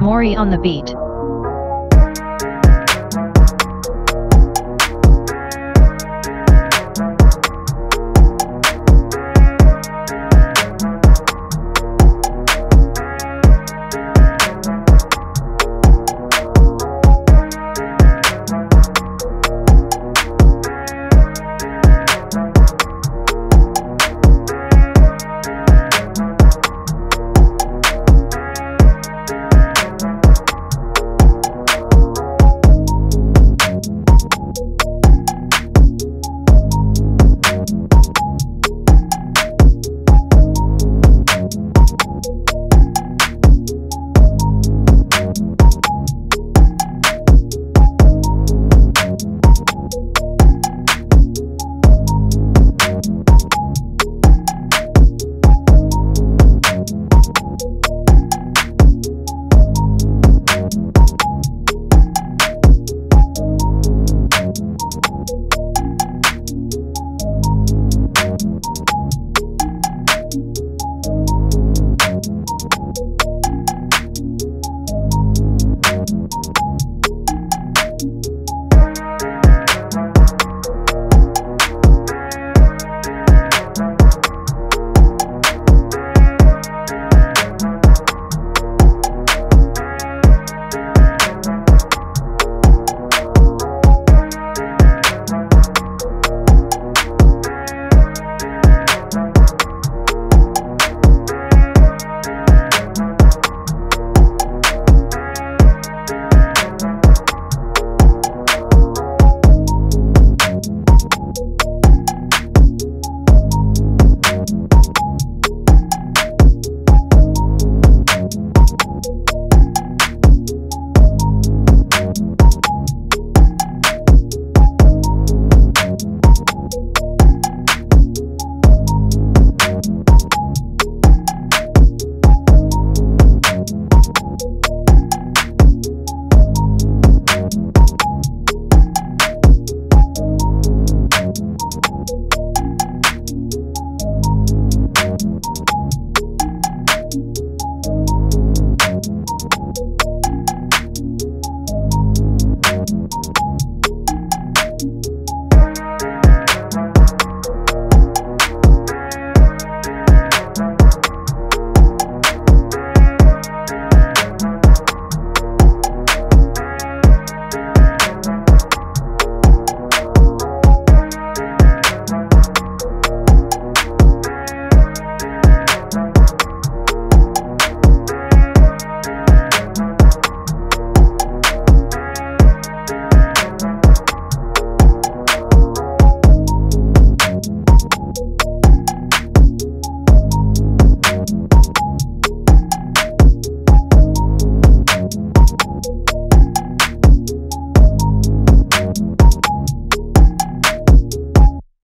Mori on the beat.